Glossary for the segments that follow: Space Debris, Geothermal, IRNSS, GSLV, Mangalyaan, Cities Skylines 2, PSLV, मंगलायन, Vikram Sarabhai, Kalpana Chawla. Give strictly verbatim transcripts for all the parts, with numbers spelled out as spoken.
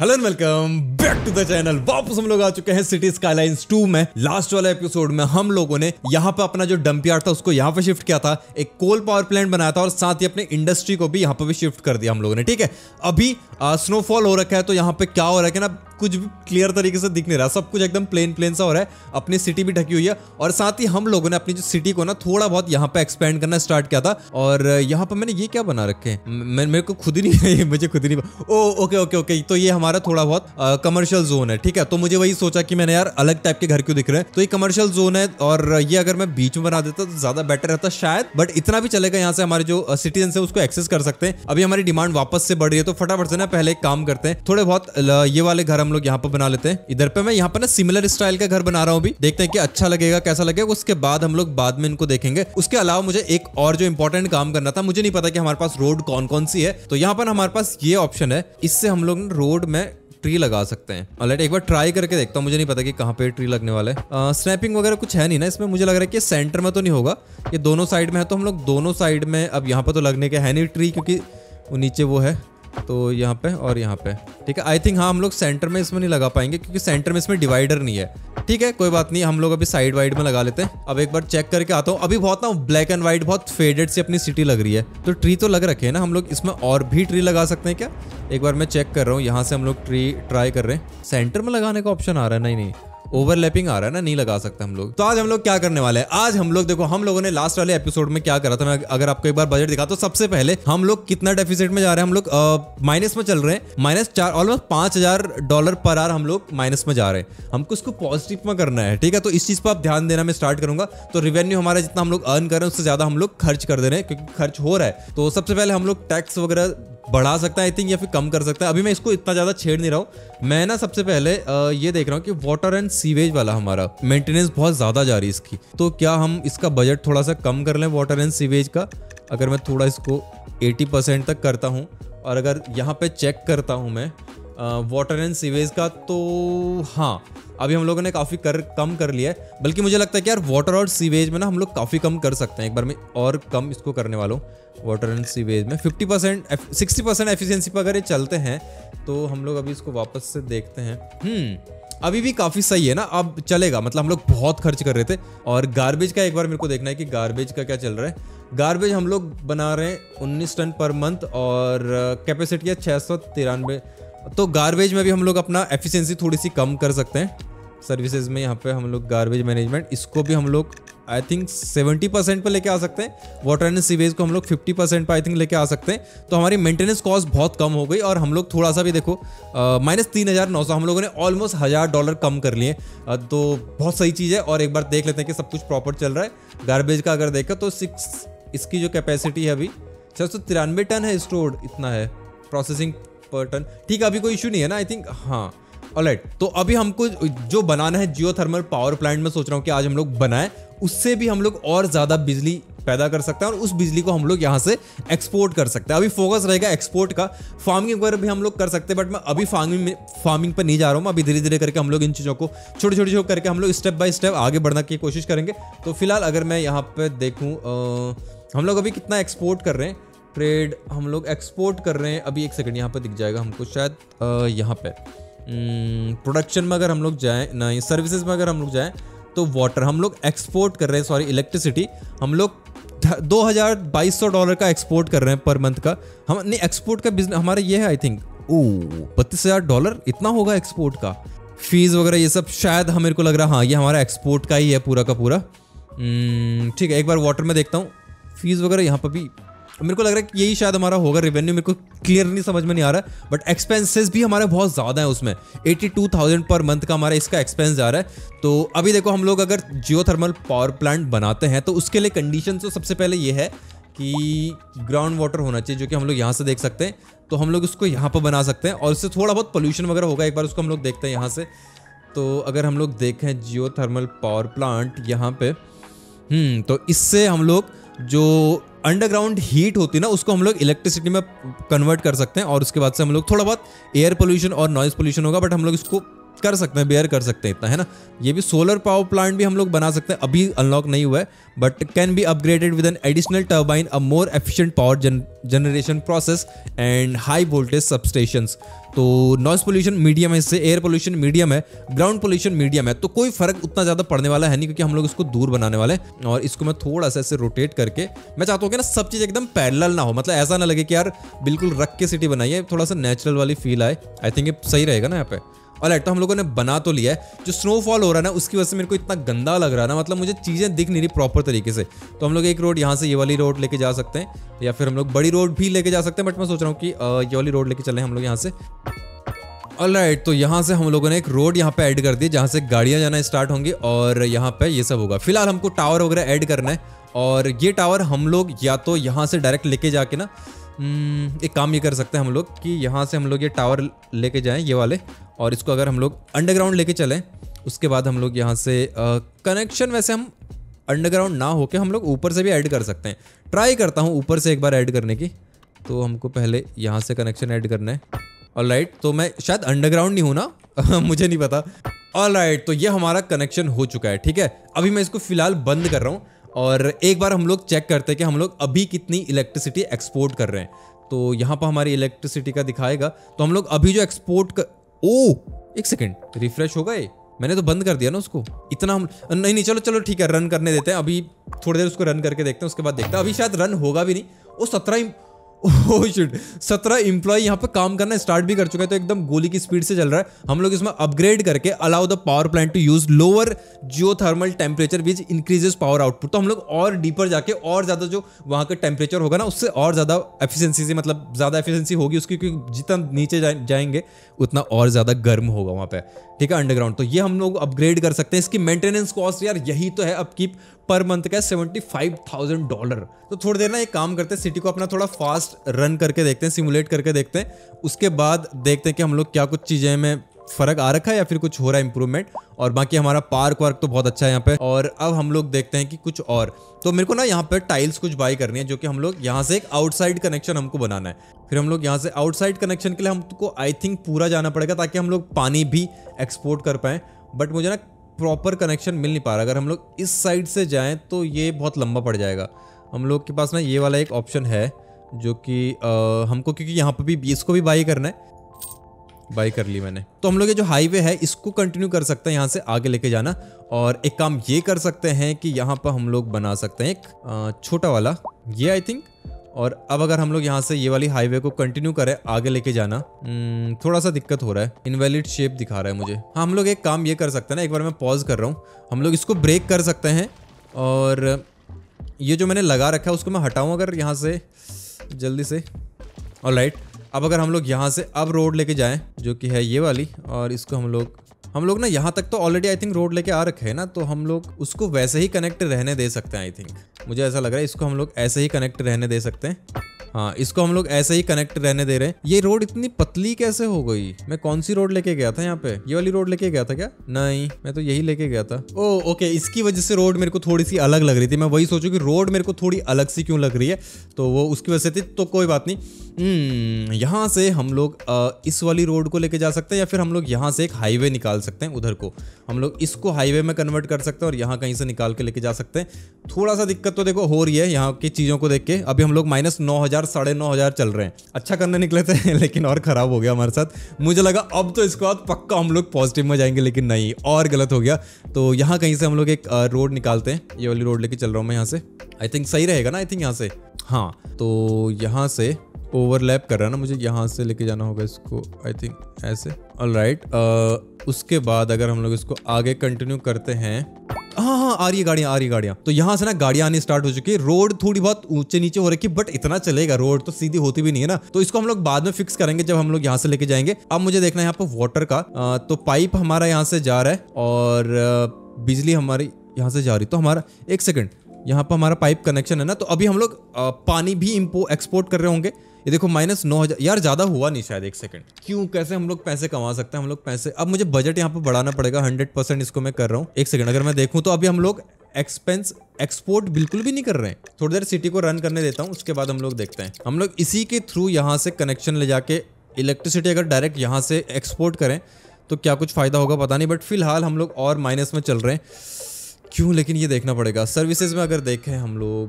Hello and welcome back to the channel. वापस हम लोग आ चुके हैं सिटी स्काईलाइंस टू में। लास्ट वाला एपिसोड में हम लोगों ने यहाँ पे अपना जो डंप यार्ड था उसको यहाँ पे शिफ्ट किया था, एक कोल पावर प्लांट बनाया था और साथ ही अपने इंडस्ट्री को भी यहाँ पे भी शिफ्ट कर दिया हम लोगों ने। ठीक है, अभी स्नोफॉल हो रखा है तो यहाँ पे क्या हो रहा है कि ना कुछ भी क्लियर तरीके से दिख नहीं रहा, सब कुछ एकदम प्लेन प्लेन सा हो रहा है। अपनी सिटी भी ढकी हुई है और साथ ही हम लोगों ने अपनी जो सिटी को ना थोड़ा बहुत यहाँ पे एक्सपेंड करना स्टार्ट किया था। और यहाँ पे मैंने ये क्या बना रखे हैं, मेरे को खुद ही नहीं मुझे खुद ही नहीं ओ ओके ओके ओके तो ये हमारा थोड़ा बहुत कमर्शियल जोन है। ठीक है, तो मुझे वही सोचा कि मैंने यार अलग टाइप के घर क्यों दिख रहे हैं, तो ये कमर्शियल जोन है और ये अगर मैं बीच में बना देता तो ज्यादा बेटर रहता शायद, बट इतना भी चलेगा। यहाँ से हमारे जो सिटीजन है उसको एक्सेस कर सकते हैं। अभी हमारी डिमांड वापस से बढ़ रही है तो फटाफट से ना पहले एक काम करते हैं, थोड़े बहुत ये वाले घर हम लोग यहाँ पर बना लेते हैं। इधर पे मैं यहाँ पर ना सिमिलर स्टाइल का घर बना रहा हूँ, भी देखते हैं कि अच्छा लगेगा कैसा लगेगा, उसके बाद हम लोग बाद में इनको देखेंगे। उसके अलावा मुझे एक और जो इंपॉर्टेंट काम करना था, मुझे नहीं पता कि हमारे पास रोड कौन कौन सी है, तो यहाँ पर हमारे पास ये ऑप्शन है, इससे हम लोग रोड में ट्री लगा सकते हैं। ऑलराइट, एक बार ट्राई करके देखता हूँ, मुझे नहीं पता कि कहाँ पे ट्री लगने वाले। स्नैपिंग वगैरह कुछ है नहीं ना इसमें, मुझे लग रहा है कि सेंटर में तो नहीं होगा, ये दोनों साइड में है तो हम लोग दोनों साइड में। अब यहाँ पर तो लगने के है नहीं ट्री क्योंकि वो नीचे वो है, तो यहाँ पे और यहाँ पे। ठीक है, आई थिंक हाँ हम लोग सेंटर में इसमें नहीं लगा पाएंगे क्योंकि सेंटर में इसमें डिवाइडर नहीं है। ठीक है, कोई बात नहीं, हम लोग अभी साइड वाइड में लगा लेते हैं। अब एक बार चेक करके आता हूँ। अभी बहुत ना ब्लैक एंड व्हाइट बहुत फेडेड सी अपनी सिटी लग रही है, तो ट्री तो लग रखे हैं ना हम लोग, इसमें और भी ट्री लगा सकते हैं क्या? एक बार मैं चेक कर रहा हूँ, यहाँ से हम लोग ट्री ट्राई कर रहे हैं। सेंटर में लगाने का ऑप्शन आ रहा है, नहीं नहीं ओवरलैपिंग आ रहा है ना, नहीं लगा सकते हम लोग। तो आज हम लोग क्या करने वाले हैं, आज हम लोग देखो हम लोगों ने लास्ट वाले एपिसोड में क्या करा था, मैं अगर आपको एक बार बजट दिखा तो सबसे पहले हम लोग कितना डेफिसिट में जा रहे हैं, हम लोग माइनस में चल रहे हैं, माइनस चार ऑलमोस्ट पांच हजार डॉलर पर आर हम लोग माइनस में जा रहे हैं। हमको इसको पॉजिटिव में करना है। ठीक है, तो इस चीज पर आप ध्यान देना, मैं स्टार्ट करूंगा। तो रिवेन्यू हमारा जितना हम लोग अर्न कर रहे हैं उससे ज्यादा हम लोग खर्च कर दे रहे हैं क्योंकि खर्च हो रहा है। तो सबसे पहले हम लोग टैक्स वगैरह बढ़ा सकता है आई थिंक, या फिर कम कर सकता है। अभी मैं इसको इतना ज़्यादा छेड़ नहीं रहा हूँ, मैं ना सबसे पहले ये देख रहा हूँ कि वाटर एंड सीवेज वाला हमारा मेंटेनेंस बहुत ज़्यादा जा रही है इसकी, तो क्या हम इसका बजट थोड़ा सा कम कर लें वाटर एंड सीवेज का? अगर मैं थोड़ा इसको अस्सी परसेंट तक करता हूँ और अगर यहाँ पे चेक करता हूँ मैं वाटर एंड सीवेज का, तो हाँ अभी हम लोगों ने काफ़ी कर कम कर लिया है। बल्कि मुझे लगता है कि यार वाटर और सीवेज में ना हम लोग काफ़ी कम कर सकते हैं। एक बार मैं और कम इसको करने वाला हूँ वाटर एंड सीवेज में fifty percent, sixty percent efficiency पर अगर ये चलते हैं तो हम लोग अभी इसको वापस से देखते हैं। हम्म अभी भी काफ़ी सही है ना, अब चलेगा, मतलब हम लोग बहुत खर्च कर रहे थे। और गार्बेज का एक बार मेरे को देखना है कि गार्बेज का क्या चल रहा है। गार्बेज हम लोग बना रहे हैं उन्नीस टन पर मंथ और कैपेसिटी है छः सौ तिरानवे, तो गार्बेज में भी हम लोग अपना एफिशिएंसी थोड़ी सी कम कर सकते हैं। सर्विसेज में यहाँ पे हम लोग गार्बेज मैनेजमेंट इसको भी हम लोग आई थिंक सत्तर परसेंट पर लेके आ सकते हैं। वाटर एंड सीवेज को हम लोग पचास परसेंट पर आई थिंक लेके आ सकते हैं, तो हमारी मेंटेनेंस कॉस्ट बहुत कम हो गई। और हम लोग थोड़ा सा भी देखो माइनस तीन हज़ार नौ सौ हम लोगों ने ऑलमोस्ट हज़ार डॉलर कम कर लिए, तो बहुत सही चीज़ है। और एक बार देख लेते हैं कि सब कुछ प्रॉपर चल रहा है। गार्बेज का अगर देखा तो सिक्स इसकी जो कैपेसिटी है अभी छः सौ तिरानवे टन है स्टोर्ड, इतना है प्रोसेसिंग पर टन। ठीक है, अभी कोई इशू नहीं है ना आई थिंक, हाँ ऑलराइट। तो अभी हमको जो बनाना है जियोथर्मल पावर प्लांट में सोच रहा हूँ कि आज हम लोग बनाएं, उससे भी हम लोग और ज़्यादा बिजली पैदा कर सकते हैं और उस बिजली को हम लोग यहाँ से एक्सपोर्ट कर सकते हैं। अभी फोकस रहेगा एक्सपोर्ट का। फार्मिंग वगैरह भी हम लोग कर सकते हैं बट मैं अभी फार्मिंग में फार्मिंग पर नहीं जा रहा हूँ, अभी धीरे धीरे करके हम लोग इन चीज़ों को छोटे छोटे छोटे करके हम लोग स्टेप बाय स्टेप आगे बढ़ने की कोशिश करेंगे। तो फिलहाल अगर मैं यहाँ पर देखूँ हम लोग अभी कितना एक्सपोर्ट कर रहे हैं, ट्रेड हम लोग एक्सपोर्ट कर रहे हैं अभी, एक सेकेंड यहाँ पर दिख जाएगा हमको शायद, यहाँ पर प्रोडक्शन में अगर हम लोग जाएँ ना, सर्विसेज में अगर हम लोग जाएँ तो वाटर हम लोग एक्सपोर्ट कर रहे हैं, सॉरी इलेक्ट्रिसिटी हम लोग दो हज़ार बाईस सौ डॉलर का एक्सपोर्ट कर रहे हैं पर मंथ का। हम नहीं एक्सपोर्ट का बिजनेस हमारा ये है आई थिंक ओ बत्तीस हज़ार डॉलर इतना होगा एक्सपोर्ट का। फीस वगैरह ये सब शायद हमें को लग रहा हाँ ये हमारा एक्सपोर्ट का ही है पूरा का पूरा। ठीक है, एक बार वाटर में देखता हूँ फीस वगैरह यहाँ पर भी मेरे को लग रहा है कि यही शायद हमारा होगा। रेवेन्यू मेरे को क्लियर नहीं समझ में नहीं आ रहा है, बट एक्सपेंसेस भी हमारे बहुत ज़्यादा है उसमें, बयासी हज़ार पर मंथ का हमारा इसका एक्सपेंस जा रहा है। तो अभी देखो हम लोग अगर जियोथर्मल पावर प्लांट बनाते हैं तो उसके लिए कंडीशन तो सबसे पहले ये है कि ग्राउंड वाटर होना चाहिए, जो कि हम लोग यहाँ से देख सकते हैं। तो हम लोग उसको यहाँ पर बना सकते हैं और उससे थोड़ा बहुत पोल्यूशन वगैरह होगा, एक बार उसको हम लोग देखते हैं यहाँ से। तो अगर हम लोग देखें जियोथर्मल पावर प्लांट यहाँ पर, तो इससे हम लोग जो अंडरग्राउंड हीट होती है ना उसको हम लोग इलेक्ट्रिसिटी में कन्वर्ट कर सकते हैं और उसके बाद से हम लोग थोड़ा बहुत एयर पोल्यूशन और नॉइज़ पोल्यूशन होगा बट हम लोग इसको कर सकते हैं, बेयर कर सकते हैं इतना, है ना। ये भी सोलर पावर प्लांट भी हम लोग बना सकते हैं, अभी अनलॉक नहीं हुआ है, but can be upgraded with an additional turbine, a more efficient power generation process and high voltage substations. तो नॉइज पोल्यूशन मीडियम है इससे, एयर पोल्यूशन मीडियम है, ग्राउंड पोल्यूशन मीडियम है, तो कोई फर्क उतना ज्यादा पड़ने वाला है नहीं, क्योंकि हम लोग इसको दूर बनाने वाले हैं। और इसको मैं थोड़ा सा ऐसे रोटेट करके, मैं चाहता हूँ कि ना सब चीज एकदम पैरेलल ना हो, मतलब ऐसा ना लगे कि यार बिल्कुल रख के सिटी बनाई है, थोड़ा सा नेचुरल वाली फील आए। आई थिंक ये सही रहेगा ना यहाँ पे। ऑलराइट, तो हम लोगों ने बना तो लिया है। जो स्नोफॉल हो रहा है ना उसकी वजह से मेरे को इतना गंदा लग रहा है ना, मतलब मुझे चीज़ें दिख नहीं रही प्रॉपर तरीके से। तो हम लोग एक रोड यहाँ से ये वाली रोड लेके जा सकते हैं, या फिर हम लोग बड़ी रोड भी लेके जा सकते हैं, बट मैं सोच रहा हूँ कि ये वाली रोड लेके चलें हम लोग यहाँ से। ऑलराइट, तो यहाँ से हम लोगों ने एक रोड यहाँ पे ऐड कर दी, जहाँ से गाड़ियाँ जाना स्टार्ट होंगी और यहाँ पे ये सब होगा। फिलहाल हमको टावर वगैरह ऐड करना है, और ये टावर हम लोग या तो यहाँ से डायरेक्ट लेके जाके ना एक काम ये कर सकते हैं हम लोग कि यहाँ से हम लोग ये टावर लेके जाएं ये वाले, और इसको अगर हम लोग अंडरग्राउंड लेके चलें, उसके बाद हम लोग यहाँ से कनेक्शन, वैसे हम अंडरग्राउंड ना होके हम लोग ऊपर से भी ऐड कर सकते हैं। ट्राई करता हूँ ऊपर से एक बार ऐड करने की। तो हमको पहले यहाँ से कनेक्शन ऐड करना है। ऑलराइट, तो मैं शायद अंडरग्राउंड नहीं हूँ ना मुझे नहीं पता। ऑलराइट, तो ये हमारा कनेक्शन हो चुका है, ठीक है। अभी मैं इसको फिलहाल बंद कर रहा हूँ, और एक बार हम लोग चेक करते हैं कि हम लोग अभी कितनी इलेक्ट्रिसिटी एक्सपोर्ट कर रहे हैं। तो यहाँ पर हमारी इलेक्ट्रिसिटी का दिखाएगा, तो हम लोग अभी जो एक्सपोर्ट कर, ओ एक सेकंड, रिफ्रेश होगा ये, मैंने तो बंद कर दिया ना उसको, इतना हम नहीं नहीं चलो चलो ठीक है, रन करने देते हैं अभी, थोड़ी देर उसको रन करके देखते हैं, उसके बाद देखते हैं। अभी शायद रन होगा भी नहीं। वो सत्रह ओह शिट, सत्रह इम्प्लॉय यहाँ पे काम करना स्टार्ट भी कर चुका है, तो एकदम गोली की स्पीड से चल रहा है। हम लोग इसमें अपग्रेड करके allow the power plant to use lower geothermal temperature which increases power output, तो हम लोग और डीपर जाके और ज़्यादा जो वहाँ का टेम्परेचर होगा ना उससे और ज़्यादा एफिशिएंसी से, मतलब ज़्यादा एफिशिएंसी होगी उसकी, क्योंकि जितना नीचे जा, जाएंगे उतना और ज़्यादा गर्म होगा वहाँ पर, ठीक है, अंडरग्राउंड। तो ये हम लोग अपग्रेड कर सकते हैं। इसकी मेंटेनेंस कॉस्ट यार यही तो है अपकीप पर मंथ का सेवेंटी फाइव थाउजेंड डॉलर। तो थोड़ी देर ना एक काम करते हैं, सिटी को अपना थोड़ा फास्ट रन करके देखते हैं, सिमुलेट करके देखते हैं, उसके बाद देखते हैं कि हम लोग क्या कुछ चीज़ें में फ़र्क आ रखा है या फिर कुछ हो रहा है इंप्रूवमेंट। और बाकी हमारा पार्क वार्क तो बहुत अच्छा है यहाँ पे। और अब हम लोग देखते हैं कि कुछ और, तो मेरे को ना यहाँ पे टाइल्स कुछ बाई करनी है, जो कि हम लोग यहाँ से एक आउटसाइड कनेक्शन हमको बनाना है। फिर हम लोग यहाँ से आउटसाइड कनेक्शन के लिए हमको आई थिंक पूरा जाना पड़ेगा, ताकि हम लोग पानी भी एक्सपोर्ट कर पाएँ। बट मुझे ना प्रॉपर कनेक्शन मिल नहीं पा रहा। अगर हम लोग इस साइड से जाएँ तो ये बहुत लंबा पड़ जाएगा। हम लोग के पास ना ये वाला एक ऑप्शन है, जो कि हमको, क्योंकि यहाँ पर भी इसको भी बाई करना है, बाई कर ली मैंने। तो हम लोग ये जो हाईवे है इसको कंटिन्यू कर सकते हैं यहाँ से आगे लेके जाना। और एक काम ये कर सकते हैं कि यहाँ पर हम लोग बना सकते हैं एक छोटा वाला, ये आई थिंक। और अब अगर हम लोग यहाँ से ये वाली हाईवे को कंटिन्यू करें आगे लेके जाना, थोड़ा सा दिक्कत हो रहा है, इनवैलिड शेप दिखा रहा है मुझे। हाँ, हम लोग एक काम ये कर सकते हैं ना, एक बार मैं पॉज कर रहा हूँ, हम लोग इसको ब्रेक कर सकते हैं, और ये जो मैंने लगा रखा है उसको मैं हटाऊँ अगर यहाँ से जल्दी से। ऑलराइट, अब अगर हम लोग यहाँ से अब रोड लेके जाएं, जो कि है ये वाली, और इसको हम लोग हम लोग ना यहाँ तक तो ऑलरेडी आई थिंक रोड लेके आ रखे हैं ना, तो हम लोग उसको वैसे ही कनेक्ट रहने दे सकते हैं। आई थिंक मुझे ऐसा लग रहा है, इसको हम लोग ऐसे ही कनेक्ट रहने दे सकते हैं। हाँ, इसको हम लोग ऐसे ही कनेक्ट रहने दे रहे हैं। ये रोड इतनी पतली कैसे हो गई? मैं कौन सी रोड लेके गया था यहाँ पे? ये वाली रोड लेके गया था क्या? नहीं, मैं तो यही लेके गया था। ओ ओके, इसकी वजह से रोड मेरे को थोड़ी सी अलग लग रही थी। मैं वही सोचूं कि रोड मेरे को थोड़ी अलग सी क्यों लग रही है, तो वो उसकी वजह से थी। तो कोई बात नहीं, यहाँ से हम लोग इस वाली रोड को लेके जा सकते हैं, या फिर हम लोग यहाँ से एक हाईवे निकाल सकते हैं उधर को। हम लोग इसको हाईवे में कन्वर्ट कर सकते हैं और यहाँ कहीं से निकाल के लेके जा सकते हैं। थोड़ा सा दिक्कत तो देखो हो रही है यहाँ की चीज़ों को देख के। अभी हम लोग माइनस नौ हज़ार साढ़े नौ हज़ार चल रहे हैं। अच्छा करने निकले थे लेकिन और ख़राब हो गया हमारे साथ। मुझे लगा अब तो इसके बाद पक्का हम लोग पॉजिटिव में जाएंगे, लेकिन नहीं, और गलत हो गया। तो यहाँ कहीं से हम लोग एक रोड निकालते हैं। ये वाली रोड लेके चल रहा हूँ मैं यहाँ से। आई थिंक सही रहेगा ना? आई थिंक यहाँ से, हाँ। तो यहाँ से ओवरलैप कर रहा है ना, मुझे यहाँ से लेके जाना होगा इसको, आई थिंक ऐसे। ऑलराइट, उसके बाद अगर हम लोग इसको आगे कंटिन्यू करते हैं, हाँ हाँ आ रही है गाड़ियाँ, आ रही गाड़ियाँ। तो यहाँ से ना गाड़ियाँ आनी स्टार्ट हो चुकी है। रोड थोड़ी बहुत ऊंचे नीचे हो रखी है, बट इतना चलेगा, रोड तो सीधी होती भी नहीं है ना। तो इसको हम लोग बाद में फिक्स करेंगे जब हम लोग यहाँ से लेके जाएंगे। अब मुझे देखना है यहाँ पर वाटर का। आ, तो पाइप हमारा यहाँ से जा रहा है और बिजली हमारी यहाँ से जा रही। तो हमारा एक सेकेंड, यहाँ पर हमारा पाइप कनेक्शन है ना, तो अभी हम लोग पानी भी इम्पो एक्सपोर्ट कर रहे होंगे। ये देखो माइनस नौ हज़ार यार, ज़्यादा हुआ नहीं शायद। एक सेकंड, क्यों कैसे हम लोग पैसे कमा सकते हैं? हम लोग पैसे, अब मुझे बजट यहाँ पर बढ़ाना पड़ेगा हंड्रेड परसेंट। इसको मैं कर रहा हूँ। एक सेकंड, अगर मैं देखूँ तो अभी हम लोग एक्सपेंस एक्सपोर्ट बिल्कुल भी नहीं कर रहे हैं। थोड़ी देर सिटी को रन करने देता हूँ, उसके बाद हम लोग देखते हैं। हम लोग इसी के थ्रू यहाँ से कनेक्शन ले जाके इलेक्ट्रिसिटी अगर डायरेक्ट यहाँ से एक्सपोर्ट करें तो क्या कुछ फ़ायदा होगा पता नहीं, बट फिलहाल हम लोग और माइनस में चल रहे हैं। क्यों लेकिन ये देखना पड़ेगा। सर्विसेज में अगर देखें हम लोग,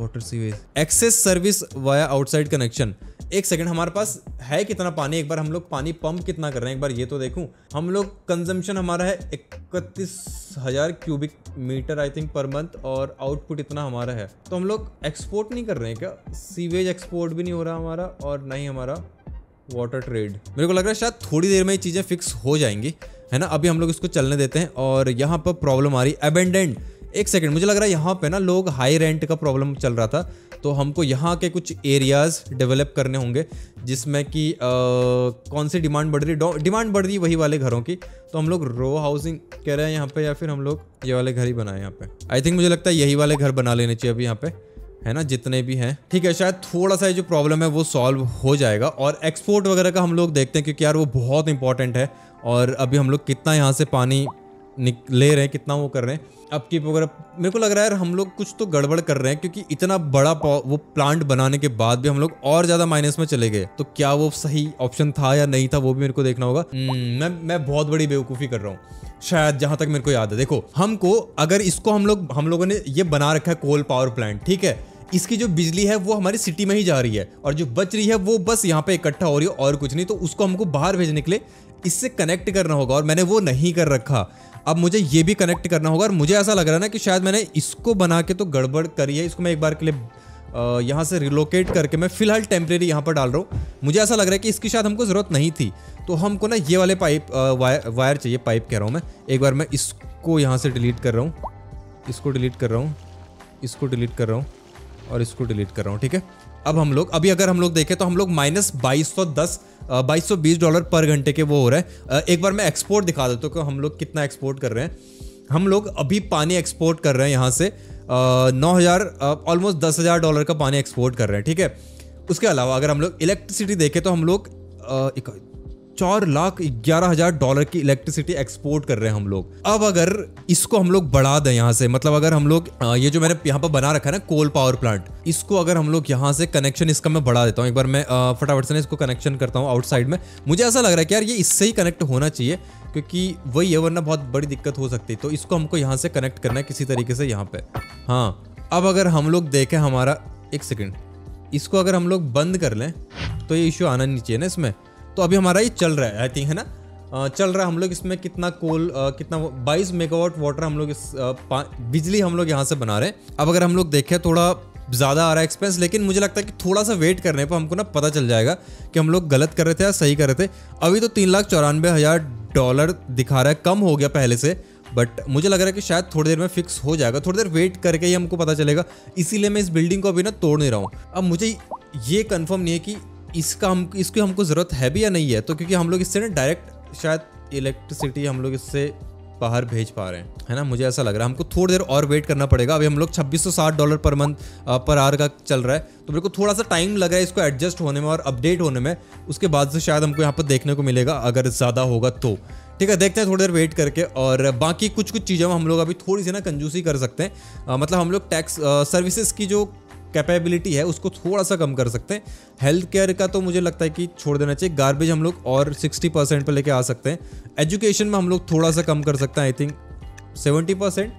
water sewage access service via outside connection. एक सेकंड, हमारे पास है कितना पानी, एक बार हम लोग पानी पंप कितना कर रहे हैं एक बार ये तो देखूं। हम लोग कंजम्पशन हमारा है इकतीस हज़ार cubic metre I think per month, और आउटपुट इतना हमारा है। तो हम लोग एक्सपोर्ट नहीं कर रहे हैं क्या? सीवेज एक्सपोर्ट भी नहीं हो रहा हमारा, और ना ही हमारा वाटर ट्रेड। मेरे को लग रहा है शायद थोड़ी देर में ये चीज़ें फिक्स हो जाएंगी, है ना। अभी हम लोग इसको चलने देते हैं। और यहाँ पर प्रॉब्लम आ रही है अबेंडेंट। एक सेकंड, मुझे लग रहा है यहाँ पे ना लोग हाई रेंट का प्रॉब्लम चल रहा था, तो हमको यहाँ के कुछ एरियाज़ डेवलप करने होंगे जिसमें कि कौन सी डिमांड बढ़ रही है, डिमांड बढ़ रही है वही वाले घरों की। तो हम लोग रो हाउसिंग कह रहे हैं यहाँ पे, या फिर हम लोग ये वाले घर ही बनाए यहाँ पे। आई थिंक मुझे लगता है यही वाले घर बना लेने चाहिए अभी यहाँ पे, है ना, जितने भी हैं। ठीक है, शायद थोड़ा सा जो प्रॉब्लम है वो सॉल्व हो जाएगा। और एक्सपोर्ट वगैरह का हम लोग देखते हैं क्योंकि यार वो बहुत इंपॉर्टेंट है। और अभी हम लोग कितना यहाँ से पानी ले रहे हैं, कितना वो कर रहे हैं अपकीप वगैरह। मेरे को लग रहा है यार हम लोग कुछ तो गड़बड़ कर रहे हैं, क्योंकि इतना बड़ा वो प्लांट बनाने के बाद भी हम लोग और ज़्यादा माइनस में चले गए। तो क्या वो सही ऑप्शन था या नहीं था वो भी मेरे को देखना होगा। मैं मैं बहुत बड़ी बेवकूफ़ी कर रहा हूँ शायद, जहाँ तक मेरे को याद है। देखो हमको, अगर इसको हम लोग हम लोगों ने ये बना रखा है कोल पावर प्लांट, ठीक है, इसकी जो बिजली है वो हमारी सिटी में ही जा रही है, और जो बच रही है वो बस यहाँ पे इकट्ठा हो रही है और कुछ नहीं। तो उसको हमको बाहर भेजने के लिए इससे कनेक्ट करना होगा, और मैंने वो नहीं कर रखा। अब मुझे ये भी कनेक्ट करना होगा, और मुझे ऐसा लग रहा है ना कि शायद मैंने इसको बना के तो गड़बड़ करी है। इसको मैं एक बार के लिए यहाँ से रिलोकेट करके मैं फिलहाल टेम्प्रेरी यहाँ पर डाल रहा हूँ। मुझे ऐसा लग रहा है कि इसकी शायद हमको ज़रूरत नहीं थी। तो हमको ना ये वाले पाइप वायर वायर चाहिए, पाइप कह रहा हूँ मैं। एक बार मैं इसको यहाँ से डिलीट कर रहा हूँ, इसको डिलीट कर रहा हूँ, इसको डिलीट कर रहा हूँ और इसको डिलीट कर रहा हूँ। ठीक है, अब हम लोग अभी अगर हम लोग देखें तो हम लोग माइनस बाईस सौ दस बाईस सौ बीस डॉलर पर घंटे के वो हो रहा है। एक बार मैं एक्सपोर्ट दिखा देता हूँ कि हम लोग कितना एक्सपोर्ट कर रहे हैं। हम लोग अभी पानी एक्सपोर्ट कर रहे हैं यहाँ से नौ हज़ार ऑलमोस्ट दस हज़ार डॉलर का पानी एक्सपोर्ट कर रहे हैं। ठीक है, उसके अलावा अगर हम लोग इलेक्ट्रिसिटी देखें तो हम लोग चार लाख ग्यारह हज़ार डॉलर की इलेक्ट्रिसिटी एक्सपोर्ट कर रहे हैं हम लोग। अब अगर इसको हम लोग बढ़ा दें यहाँ से, मतलब अगर हम लोग ये जो मैंने यहाँ पर बना रखा है ना कोल पावर प्लांट, इसको अगर हम लोग यहाँ से कनेक्शन इसका मैं बढ़ा देता हूँ। एक बार मैं फटाफट से इसको कनेक्शन करता हूँ आउटसाइड में। मुझे ऐसा लग रहा है कि यार ये इससे ही कनेक्ट होना चाहिए, क्योंकि वही है, वरना बहुत बड़ी दिक्कत हो सकती है। तो इसको हमको यहाँ से कनेक्ट करना है किसी तरीके से यहाँ पर। हाँ, अब अगर हम लोग देखें हमारा, एक सेकेंड, इसको अगर हम लोग बंद कर लें तो ये इशू आना नहीं चाहिए ना इसमें। तो अभी हमारा ये चल रहा है आई थिंक, है ना, चल रहा है। हम लोग इसमें कितना कोल आ, कितना बाईस मेगावाट वाटर हम लोग इस आ, बिजली हम लोग यहाँ से बना रहे हैं। अब अगर हम लोग देखें थोड़ा ज़्यादा आ रहा है एक्सपेंस, लेकिन मुझे लगता है कि थोड़ा सा वेट करने पर हमको ना पता चल जाएगा कि हम लोग गलत कर रहे थे या सही कर रहे थे। अभी तो तीन लाख चौरानवे हज़ार डॉलर दिखा रहा है, कम हो गया पहले से, बट मुझे लग रहा है कि शायद थोड़ी देर में फिक्स हो जाएगा। थोड़ी देर वेट करके ही हमको पता चलेगा, इसीलिए मैं इस बिल्डिंग को अभी ना तोड़ नहीं रहा हूँ। अब मुझे ये कन्फर्म नहीं है कि इसका हम इसकी हमको ज़रूरत है भी या नहीं है, तो क्योंकि हम लोग इससे ना डायरेक्ट शायद इलेक्ट्रिसिटी हम लोग इससे बाहर भेज पा रहे हैं, है ना, मुझे ऐसा लग रहा है। हमको थोड़ी देर और वेट करना पड़ेगा। अभी हम लोग छब्बीस सौ साठ dollar per month per hour का चल रहा है, तो मेरे को थोड़ा सा टाइम लग रहा है इसको एडजस्ट होने में और अपडेट होने में। उसके बाद से शायद हमको यहाँ पर देखने को मिलेगा, अगर ज़्यादा होगा तो। ठीक है, देखते हैं थोड़ी देर वेट करके। और बाकी कुछ कुछ चीज़ों में हम लोग अभी थोड़ी सी ना कंजूसी कर सकते हैं। आ, मतलब हम लोग टैक्स सर्विसेज की जो कैपेबिलिटी है उसको थोड़ा सा कम कर सकते हैं। हेल्थ केयर का तो मुझे लगता है कि छोड़ देना चाहिए। गार्बेज हम लोग और साठ परसेंट पर लेके आ सकते हैं। एजुकेशन में हम लोग थोड़ा सा कम कर सकते हैं, आई थिंक सत्तर परसेंट।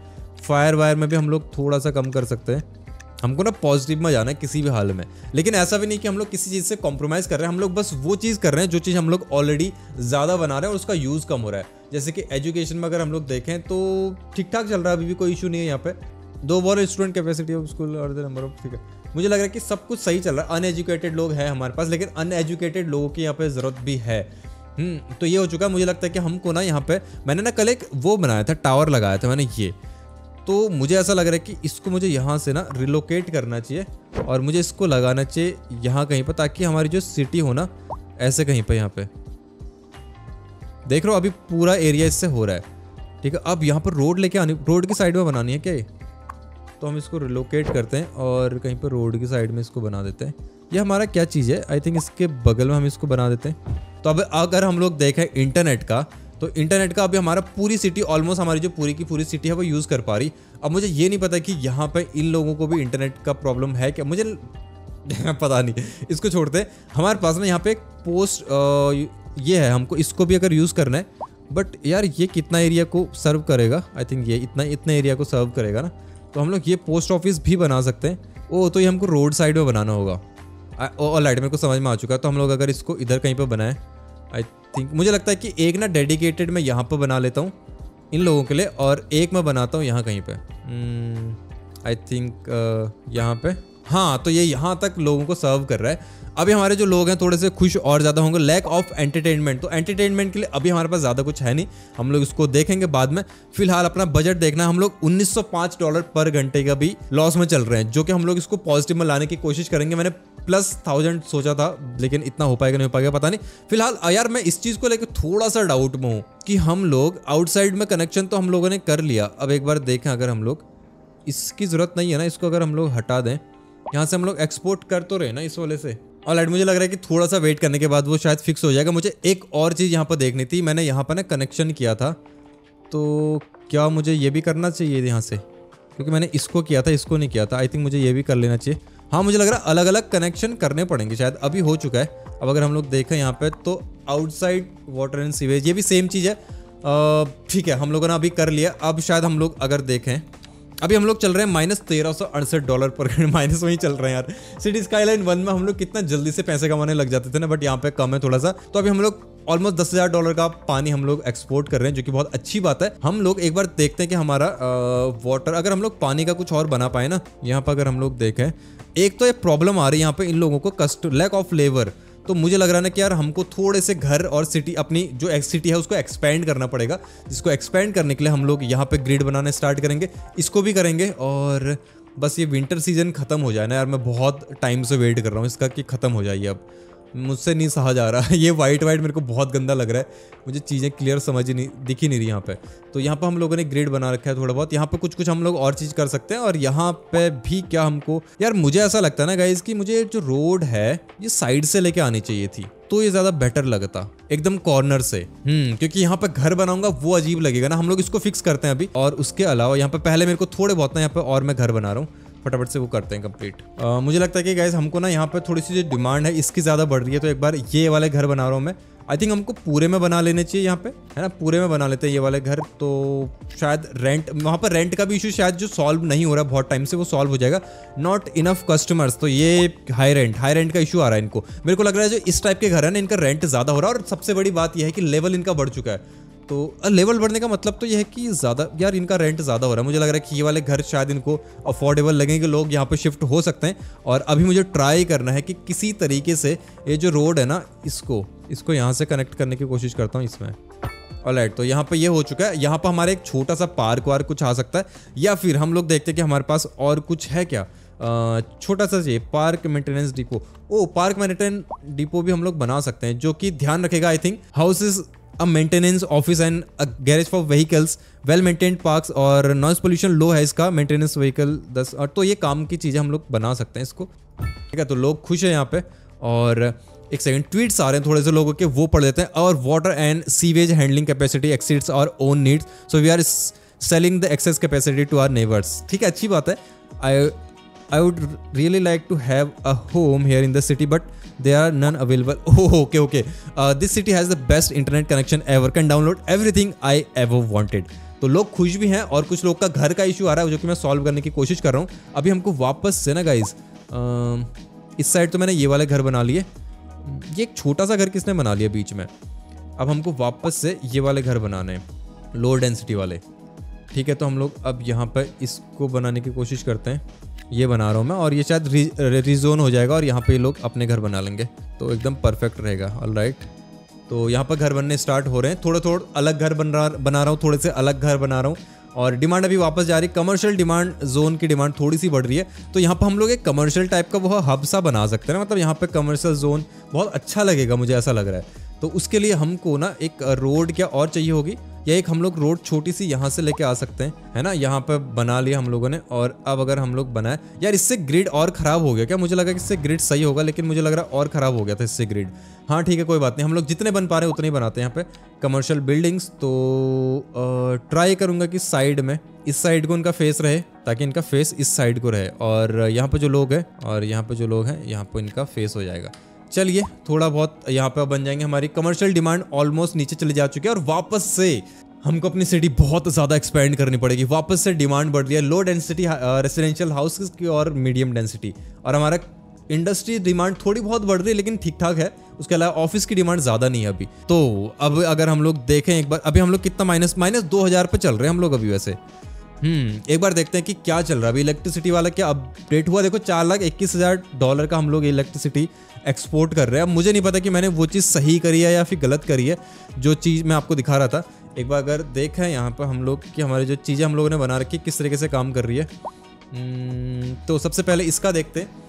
फायर वायर में भी हम लोग थोड़ा सा कम कर सकते हैं। हमको ना पॉजिटिव में जाना है किसी भी हाल में, लेकिन ऐसा भी नहीं कि हम लोग किसी चीज़ से कॉम्प्रोमाइज़ कर रहे हैं। हम लोग बस वो चीज़ कर रहे हैं जो चीज़ हम लोग ऑलरेडी ज़्यादा बना रहे हैं और उसका यूज़ कम हो रहा है। जैसे कि एजुकेशन में अगर हम लोग देखें तो ठीक ठाक चल रहा है, अभी भी कोई इशू नहीं है यहाँ पर। दो बार स्टूडेंट कैपेसिटी ऑफ स्कूल और द नंबर ऑफ, ठीक है, मुझे लग रहा है कि सब कुछ सही चल रहा है। अनएजुकेटेड लोग हैं हमारे पास, लेकिन अनएजुकेटेड लोगों की यहाँ पे ज़रूरत भी है। हम्म, तो ये हो चुका है। मुझे लगता है कि हमको ना यहाँ पे मैंने ना कल एक वो बनाया था, टावर लगाया था मैंने ये, तो मुझे ऐसा लग रहा है कि इसको मुझे यहाँ से ना रिलोकेट करना चाहिए और मुझे इसको लगाना चाहिए यहाँ कहीं पर, ताकि हमारी जो सिटी हो ना ऐसे कहीं पर। यहाँ पर देख रहे हो अभी पूरा एरिया इससे हो रहा है। ठीक है, अब यहाँ पर रोड लेके आनी, रोड की साइड में बनानी है क्या ये? तो हम इसको रिलोकेट करते हैं और कहीं पर रोड की साइड में इसको बना देते हैं। ये हमारा क्या चीज़ है, आई थिंक इसके बगल में हम इसको बना देते हैं। तो अब अगर हम लोग देखें इंटरनेट का, तो इंटरनेट का अभी हमारा पूरी सिटी, ऑलमोस्ट हमारी जो पूरी की पूरी सिटी है वो यूज़ कर पा रही। अब मुझे ये नहीं पता कि यहाँ पर इन लोगों को भी इंटरनेट का प्रॉब्लम है क्या। मुझे पता नहीं, इसको छोड़ते। हमारे पास ना यहाँ पे एक पोस्ट आ, ये है, हमको इसको भी अगर यूज़ करना है, बट यार ये कितना एरिया को सर्व करेगा, आई थिंक ये इतना इतना एरिया को सर्व करेगा ना। तो हम लोग ये पोस्ट ऑफिस भी बना सकते हैं। ओ तो ये हमको रोड साइड में बनाना होगा। ऑलराइट मेरे को समझ में आ चुका है। तो हम लोग अगर इसको इधर कहीं पर बनाएं, आई थिंक मुझे लगता है कि एक ना डेडिकेटेड मैं यहाँ पर बना लेता हूँ इन लोगों के लिए, और एक मैं बनाता हूँ यहाँ कहीं पे, आई थिंक यहाँ पे। हाँ तो ये यहाँ तक लोगों को सर्व कर रहा है। अभी हमारे जो लोग हैं थोड़े से खुश और ज़्यादा होंगे। लैक ऑफ एंटरटेनमेंट, तो एंटरटेनमेंट के लिए अभी हमारे पास ज़्यादा कुछ है नहीं, हम लोग इसको देखेंगे बाद में। फिलहाल अपना बजट देखना है। हम लोग उन्नीस सौ पाँच डॉलर पर घंटे का भी लॉस में चल रहे हैं, जो कि हम लोग इसको पॉजिटिव में लाने की कोशिश करेंगे। मैंने प्लस थाउजेंड सोचा था, लेकिन इतना हो पाएगा नहीं हो पाएगा पता नहीं। फिलहाल यार मैं इस चीज़ को लेकर थोड़ा सा डाउट में हूँ कि हम लोग आउटसाइड में कनेक्शन तो हम लोगों ने कर लिया। अब एक बार देखें, अगर हम लोग इसकी ज़रूरत नहीं है ना, इसको अगर हम लोग हटा दें यहाँ से, हम लोग एक्सपोर्ट कर तो रहे ना इस वाले से। ऑलराइट मुझे लग रहा है कि थोड़ा सा वेट करने के बाद वो शायद फिक्स हो जाएगा। मुझे एक और चीज़ यहाँ पर देखनी थी, मैंने यहाँ पर ना कनेक्शन किया था, तो क्या मुझे ये भी करना चाहिए यहाँ से? क्योंकि मैंने इसको किया था, इसको नहीं किया था। आई थिंक मुझे ये भी कर लेना चाहिए। हाँ मुझे लग रहा है अलग अलग कनेक्शन करने पड़ेंगे शायद। अभी हो चुका है। अब अगर हम लोग देखें यहाँ पर, तो आउटसाइड वाटर एंड सीवेज ये भी सेम चीज़ है। ठीक है, हम लोगों ने अभी कर लिया। अब शायद हम लोग अगर देखें, अभी हम लोग चल रहे हैं माइनस तेरह सौ अड़सठ डॉलर पर माइनस वहीं चल रहे हैं यार। सिटी स्काईलाइन वन में हम लोग कितना जल्दी से पैसे कमाने लग जाते थे ना, बट यहाँ पे कम है थोड़ा सा। तो अभी हम लोग ऑलमोस्ट दस हज़ार डॉलर का पानी हम लोग एक्सपोर्ट कर रहे हैं, जो कि बहुत अच्छी बात है। हम लोग एक बार देखते हैं कि हमारा वाटर, अगर हम लोग पानी का कुछ और बना पाए ना यहाँ पर। अगर हम लोग देखें, एक तो ये प्रॉब्लम आ रही है यहाँ पर इन लोगों को, कस्ट लैक ऑफ लेबर। तो मुझे लग रहा है ना कि यार हमको थोड़े से घर और सिटी, अपनी जो एक सिटी है उसको एक्सपेंड करना पड़ेगा। जिसको एक्सपेंड करने के लिए हम लोग यहाँ पे ग्रिड बनाने स्टार्ट करेंगे, इसको भी करेंगे। और बस ये विंटर सीजन ख़त्म हो जाए ना यार, मैं बहुत टाइम से वेट कर रहा हूँ इसका कि ख़त्म हो जाइए। अब मुझसे नहीं सहा जा रहा ये वाइट वाइट, मेरे को बहुत गंदा लग रहा है। मुझे चीज़ें क्लियर समझ ही नहीं, दिख ही नहीं रही यहाँ पे। तो यहाँ पे हम लोगों ने ग्रिड बना रखा है थोड़ा बहुत। यहाँ पे कुछ कुछ हम लोग और चीज़ कर सकते हैं। और यहाँ पे भी क्या हमको, यार मुझे ऐसा लगता है ना गाइज कि मुझे जो रोड है ये साइड से लेके आनी चाहिए थी, तो ये ज़्यादा बेटर लगता एकदम कॉर्नर से। हम्म क्योंकि यहाँ पे घर बनाऊंगा वो अजीब लगेगा ना। हम लोग इसको फिक्स करते हैं अभी। और उसके अलावा यहाँ पे पहले मेरे को थोड़े बहुत ना यहाँ पे और मैं घर बना रहा हूँ, फटाफट से वो करते हैं कंप्लीट। मुझे लगता है कि गाइज हमको ना यहाँ पर थोड़ी सी जो डिमांड है इसकी ज़्यादा बढ़ रही है। तो एक बार ये वाले घर बना रहा हूँ मैं। आई थिंक हमको पूरे में बना लेने चाहिए यहाँ पे, है ना। पूरे में बना लेते हैं ये वाले घर। तो शायद रेंट, वहाँ पर रेंट का भी इशू शायद जो सॉल्व नहीं हो रहा बहुत टाइम से, वो सॉल्व हो जाएगा। नॉट इनफ कस्टमर्स, तो ये हाई रेंट हाई रेंट का इशू आ रहा है इनको। मेरे को लग रहा है जो इस टाइप के घर है ना, इनका रेंट ज़्यादा हो रहा है। और सबसे बड़ी बात यह है कि लेवल इनका बढ़ चुका है। तो लेवल बढ़ने का मतलब तो यह है कि ज़्यादा, यार इनका रेंट ज़्यादा हो रहा है। मुझे लग रहा है कि ये वाले घर शायद इनको अफोर्डेबल लगेंगे, लोग यहाँ पे शिफ्ट हो सकते हैं। और अभी मुझे ट्राई करना है कि किसी तरीके से ये जो रोड है ना, इसको इसको यहाँ से कनेक्ट करने की कोशिश करता हूँ इसमें। ऑलराइट तो यहाँ पे ये हो चुका है। यहाँ पर हमारे एक छोटा सा पार्क वार्क कुछ आ सकता है, या फिर हम लोग देखते हैं कि हमारे पास और कुछ है क्या। आ, छोटा सा चाहिए पार्क मेंटेनेंस डिपो। ओ पार्क मेंटेनेंस डिपो भी हम लोग बना सकते हैं, जो कि ध्यान रखेगा I think houses, a maintenance office and a garage for vehicles, well maintained parks, और नॉइस पोल्यूशन लो है इसका। मेंटेनेंस व्हीकल दस, और तो ये काम की चीज़ें हम लोग बना सकते हैं इसको, ठीक है। तो लोग खुश हैं यहाँ पे। और एक सेकंड, ट्वीट्स आ रहे हैं थोड़े से लोगों के, वो पढ़ लेते हैं। और water and sewage handling capacity exceeds our own needs, so we are selling the excess capacity to our neighbours. ठीक है, अच्छी बात है। I I would really like to have a home here in the city, but There are none available. Oh, okay, okay. Uh, this city has the best internet connection ever. Can download everything I ever wanted. तो लोग खुश भी हैं, और कुछ लोग का घर का इशू आ रहा है, जो कि मैं सॉल्व करने की कोशिश कर रहा हूँ। अभी हमको वापस से ना गाइज, इस साइड तो मैंने ये वाले घर बना लिए। ये एक छोटा सा घर किसने बना लिया बीच में। अब हमको वापस से ये वाले घर बनाने हैं, लो डेंसिटी वाले। ठीक है, तो हम लोग अब यहाँ पर इसको बनाने की कोशिश करते हैं। ये बना रहा हूँ मैं, और ये शायद री, रिजोन हो जाएगा, और यहाँ पे लोग अपने घर बना लेंगे, तो एकदम परफेक्ट रहेगा। ऑलराइट तो यहाँ पर घर बनने स्टार्ट हो रहे हैं। थोड़ा थोड़ा अलग घर बन रहा बना रहा हूँ, थोड़े से अलग घर बना रहा हूँ। और डिमांड अभी वापस जा रही है, कमर्शियल डिमांड जोन की डिमांड थोड़ी सी बढ़ रही है। तो यहाँ पर हम लोग एक कमर्शियल टाइप का बहुत हब सा बना सकते हैं, मतलब यहाँ पर कमर्शियल जोन बहुत अच्छा लगेगा, मुझे ऐसा लग रहा है। तो उसके लिए हमको ना एक रोड क्या और चाहिए होगी, या एक हम लोग रोड छोटी सी यहाँ से लेके आ सकते हैं, है ना। यहाँ पर बना लिया हम लोगों ने। और अब अगर हम लोग बनाए, यार इससे ग्रिड और ख़राब हो गया क्या? मुझे लगा कि इससे ग्रिड सही होगा, लेकिन मुझे लग रहा है और ख़राब हो गया था इससे ग्रिड। हाँ ठीक है, कोई बात नहीं, हम लोग जितने बन पा रहे हैं उतने ही बनाते हैं। यहाँ पे कमर्शियल बिल्डिंग्स, तो ट्राई करूँगा कि साइड में, इस साइड को उनका फेस रहे, ताकि इनका फेस इस साइड को रहे, और यहाँ पर जो लोग हैं और यहाँ पर जो लोग हैं यहाँ पर इनका फेस हो जाएगा। चलिए थोड़ा बहुत यहाँ पर बन जाएंगे, हमारी कमर्शियल डिमांड ऑलमोस्ट नीचे चले जा चुकी है और वापस से हमको अपनी सिटी बहुत ज़्यादा एक्सपेंड करनी पड़ेगी। वापस से डिमांड बढ़ रही है लो डेंसिटी रेसिडेंशियल हाउसेस की और मीडियम डेंसिटी, और हमारा इंडस्ट्री डिमांड थोड़ी बहुत बढ़ रही है लेकिन ठीक ठाक है। उसके अलावा ऑफिस की डिमांड ज़्यादा नहीं है अभी तो। अब अगर हम लोग देखें एक बार, अभी हम लोग कितना माइनस माइनस दो हज़ार पे चल रहे हैं हम लोग अभी वैसे। हम्म एक बार देखते हैं कि क्या चल रहा है अभी। इलेक्ट्रिसिटी वाला क्या अपडेट हुआ? देखो चार लाख इक्कीस हज़ार डॉलर का हम लोग इलेक्ट्रिसिटी एक्सपोर्ट कर रहे हैं। अब मुझे नहीं पता कि मैंने वो चीज़ सही करी है या फिर गलत करी है जो चीज़ मैं आपको दिखा रहा था। एक बार अगर देखें यहाँ पर हम लोग कि हमारी जो चीज़ें हम लोगों ने बना रखी किस तरीके से काम कर रही है, तो सबसे पहले इसका देखते हैं।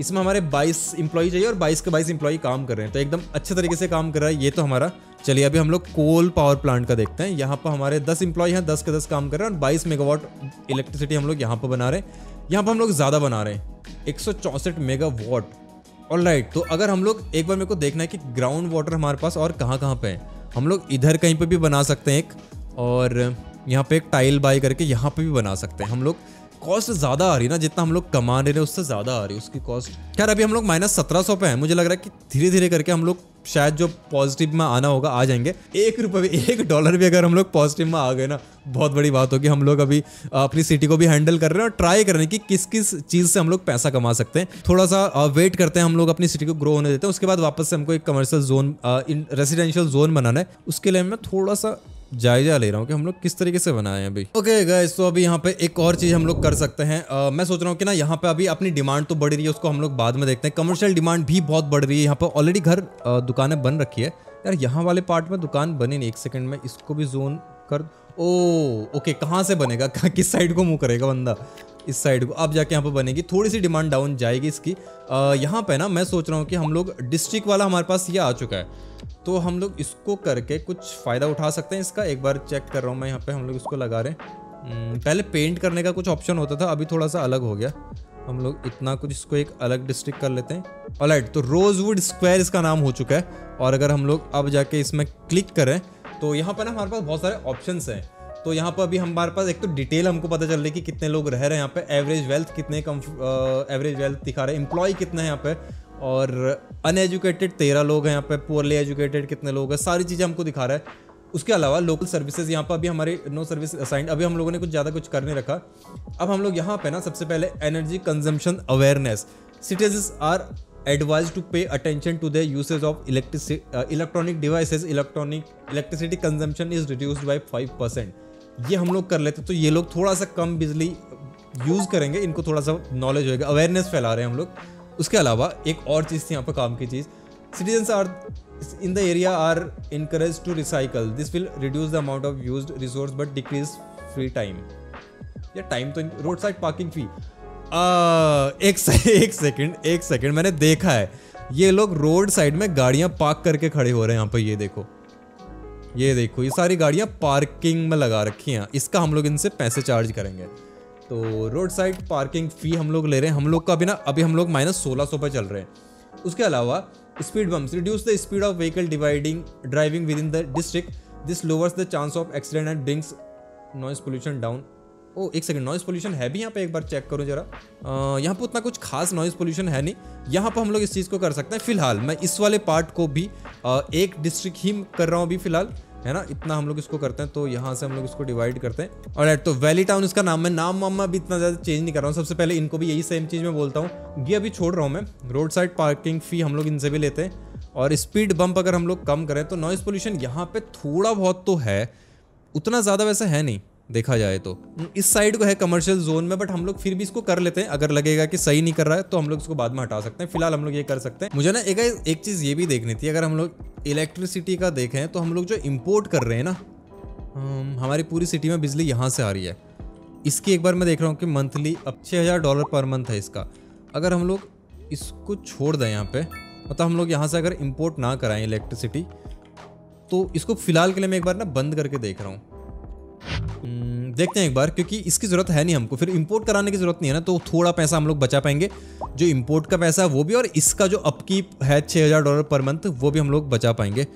इसमें हमारे बाईस एम्प्लॉई चाहिए और बाईस के बाईस एम्प्लॉई काम कर रहे हैं, तो एकदम अच्छे तरीके से काम कर रहा है ये तो हमारा। चलिए अभी हम लोग कोल पावर प्लांट का देखते हैं। यहाँ पर हमारे दस एम्प्लॉई हैं, दस के दस काम कर रहे हैं और बाईस मेगावाट इलेक्ट्रिसिटी हम लोग यहाँ पर बना रहे हैं। यहाँ पर हम लोग ज़्यादा बना रहे हैं, एक सौ चौंसठ मेगावाट। ऑलराइट, तो अगर हम लोग एक बार मेरे को देखना है कि ग्राउंड वाटर हमारे पास और कहाँ कहाँ पे है। हम लोग इधर कहीं पे भी बना सकते हैं एक, और यहाँ पे एक टाइल बाय करके यहाँ पे भी बना सकते हैं हम लोग। कॉस्ट ज़्यादा आ रही है ना, जितना हम लोग कमा रहे हैं उससे ज़्यादा आ रही है उसकी कॉस्ट। खैर अभी हम लोग माइनस सत्रह सौ पे हैं, मुझे लग रहा है कि धीरे धीरे करके हम लोग शायद जो पॉजिटिव में आना होगा आ जाएंगे। एक रुपये भी, एक डॉलर भी अगर हम लोग पॉजिटिव में आ गए ना, बहुत बड़ी बात होगी। हम लोग अभी अपनी सिटी को भी हैंडल कर रहे हैं और ट्राई कर रहे हैं कि किस किस चीज़ से हम लोग पैसा कमा सकते हैं। थोड़ा सा वेट करते हैं, हम लोग अपनी सिटी को ग्रो होने देते हैं। उसके बाद वापस से हमको एक कमर्शियल जोन, रेजिडेंशियल जोन बनाना है। उसके लिए मैं थोड़ा सा जायजा ले रहा हूँ कि हम लोग किस तरीके से बनाए हैं अभी। ओके गाइस, तो अभी यहाँ पे एक और चीज़ हम लोग कर सकते हैं। आ, मैं सोच रहा हूँ कि ना यहाँ पे अभी अपनी डिमांड तो बढ़ रही है, उसको हम लोग बाद में देखते हैं। कमर्शियल डिमांड भी बहुत बढ़ रही है। यहाँ पे ऑलरेडी घर दुकानें बन रखी है यार, यहाँ वाले पार्ट में दुकान बनी नहीं। एक सेकेंड में इसको भी जोन कर। ओ ओके, कहाँ से बनेगा, किस साइड को मुँह करेगा बंदा? इस साइड को अब जाके यहाँ पर बनेगी। थोड़ी सी डिमांड डाउन जाएगी इसकी। यहाँ पर ना मैं सोच रहा हूँ कि हम लोग डिस्ट्रिक्ट वाला हमारे पास ये आ चुका है, तो हम लोग इसको करके कुछ फ़ायदा उठा सकते हैं इसका। एक बार चेक कर रहा हूँ मैं यहाँ पे, हम लोग इसको लगा रहे हैं। पहले पेंट करने का कुछ ऑप्शन होता था, अभी थोड़ा सा अलग हो गया। हम लोग इतना कुछ इसको एक अलग डिस्ट्रिक्ट कर लेते हैं। ऑलराइट, तो रोजवुड स्क्वायर इसका नाम हो चुका है। और अगर हम लोग अब जाके इसमें क्लिक करें तो यहाँ पर ना हमारे पास बहुत सारे ऑप्शंस हैं। तो यहाँ पर अभी हमारे पास एक तो डिटेल हमको पता चल रही है कि कितने लोग रह रहे हैं यहाँ पे, एवरेज वेल्थ कितने, एवरेज वेल्थ दिखा रहे हैं, एम्प्लॉय कितने हैं यहाँ पे, और अनएजुकेटेड तेरह लोग हैं यहाँ पे, पुअरली एजुकेटेड कितने लोग हैं, सारी चीज़ें हमको दिखा रहा है। उसके अलावा लोकल सर्विसेज यहाँ पर अभी हमारे नो सर्विस असाइंड, अभी हम लोगों ने कुछ ज़्यादा कुछ कर नहीं रखा। अब हम लोग यहाँ पे ना सबसे पहले energy consumption awareness, citizens are advise to pay attention to the usage of electricity electronic devices, electronic electricity consumption is reduced by five percent. ये हम लोग कर लेते तो ये लोग थोड़ा सा कम बिजली यूज़ करेंगे, इनको थोड़ा सा नॉलेज होगा। अवेयरनेस फैला रहे हैं हम लोग। उसके अलावा एक और चीज़ थी यहाँ पर काम की चीज़, citizens are in the area are encourage to recycle, this will reduce the amount of used resource but decrease free time. या टाइम तो रोड साइड पार्किंग फी। एक सेकंड एक सेकंड मैंने देखा है ये लोग रोड साइड में गाड़ियाँ पार्क करके खड़े हो रहे हैं यहाँ पर। ये देखो ये देखो ये सारी गाड़ियाँ पार्किंग में लगा रखी हैं। इसका हम लोग इनसे पैसे चार्ज करेंगे, तो रोड साइड पार्किंग फ़ी हम लोग ले रहे हैं। हम लोग का अभी ना अभी हम लोग माइनस सोलह सौ पर चल रहे हैं। उसके अलावा speed bumps, reduce the speed of vehicle dividing driving within the district, this lowers the chance of accident and brings noise pollution down. ओ एक सेकंड, नॉइस पोल्यूशन है भी यहाँ पे? एक बार चेक करो जरा। यहाँ पे उतना कुछ खास नॉइस पोल्यूशन है नहीं। यहाँ पे हम लोग इस चीज़ को कर सकते हैं। फिलहाल मैं इस वाले पार्ट को भी आ, एक डिस्ट्रिक्ट ही कर रहा हूँ अभी फिलहाल, है ना, इतना हम लोग इसको करते हैं। तो यहाँ से हम लोग इसको डिवाइड करते हैं। ऑलराइट, तो वैली टाउन इसका नाम है। नाम वाम मैं भी इतना ज़्यादा चेंज नहीं कर रहा हूँ। सबसे पहले इनको भी यही सेम चीज़ मैं बोलता हूँ, ये अभी छोड़ रहा हूँ मैं। रोड साइड पार्किंग फ़ी हम लोग इनसे भी लेते हैं, और स्पीड बम्प अगर हम लोग कम करें तो। नॉइज़ पोल्यूशन यहाँ पे थोड़ा बहुत तो है, उतना ज़्यादा वैसे है नहीं देखा जाए तो। इस साइड को है कमर्शियल जोन में, बट हम लोग फिर भी इसको कर लेते हैं। अगर लगेगा कि सही नहीं कर रहा है तो हम लोग इसको बाद में हटा सकते हैं। फिलहाल हम लोग ये कर सकते हैं। मुझे ना एक एक चीज़ ये भी देखनी थी, अगर हम लोग इलेक्ट्रिसिटी का देखें तो हम लोग जो इंपोर्ट कर रहे हैं ना, हमारी पूरी सिटी में बिजली यहाँ से आ रही है। इसकी एक बार मैं देख रहा हूँ कि मंथली अब छः हज़ार डॉलर पर मंथ है इसका। अगर हम लोग इसको छोड़ दें यहाँ पर, मतलब हम लोग यहाँ से अगर इम्पोर्ट ना कराएँ इलेक्ट्रिसिटी, तो इसको फ़िलहाल के लिए मैं एक बार ना बंद करके देख रहा हूँ। देखते हैं एक बार, क्योंकि इसकी ज़रूरत है नहीं हमको, फिर इंपोर्ट कराने की ज़रूरत नहीं है ना। तो थोड़ा पैसा हम लोग बचा पाएंगे, जो इंपोर्ट का पैसा है वो भी, और इसका जो अपकीप है छः हज़ार डॉलर पर मंथ, वो भी हम लोग बचा पाएंगे।